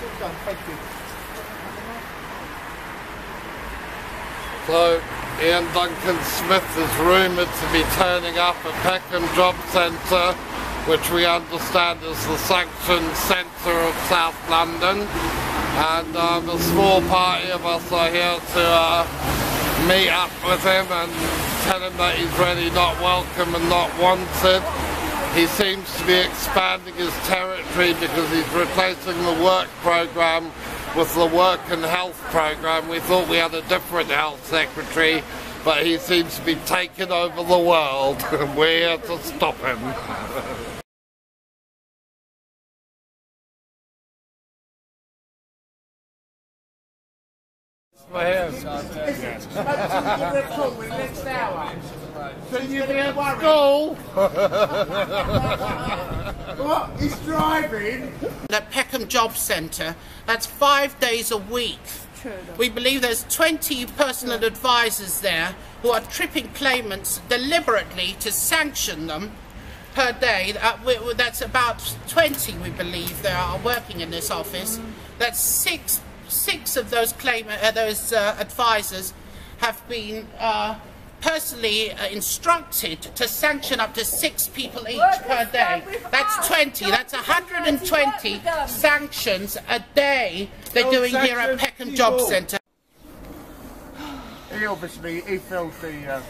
That's all done, thank you. So, Ian Duncan Smith is rumoured to be turning up at Peckham Job Centre, which we understand is the sanctioned centre of South London. And a small party of us are here to meet up with him and tell him that he's really not welcome and not wanted. He seems to be expanding his territory because he's replacing the work programme with the work and health programme. We thought we had a different health secretary, but he seems to be taking over the world, and we're here to stop him. My hair. Listen, I'll in the next hour. So you'll be at school? What? He's driving? At Peckham Job Centre, that's 5 days a week. True. We believe there's 20 personal advisors there who are tripping claimants deliberately to sanction them per day. That's about 20, we believe, there are working in this office. That's six of those advisors have been personally instructed to sanction up to 6 people each per day. That's 20. That's 120 sanctions a day they're doing here at Peckham Job Centre. He obviously, he filled the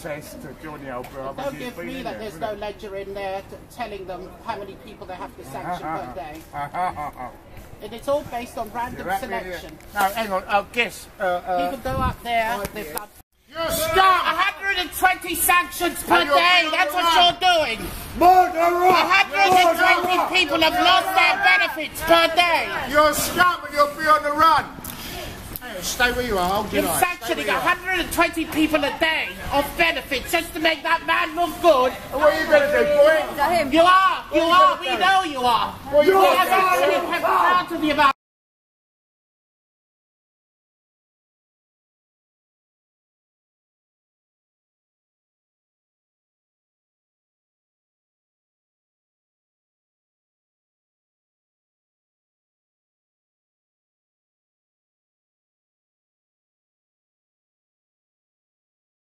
test to Johnny Albrecht. Don't give me that there's no ledger in there telling them how many people they have to sanction per day. And it's all based on random selection. No, hang on, I'll guess. People go up there, they've got... Stop! 120 sanctions per day, that's what you're doing! Murderer! 120 people have lost their benefits per day! You're a scum and you'll be on the run! Stay where you are, you're sanctioning 120 people a day of benefits just to make that man look good. And what are you going to do, boy? You are, we know you are. Well, you are.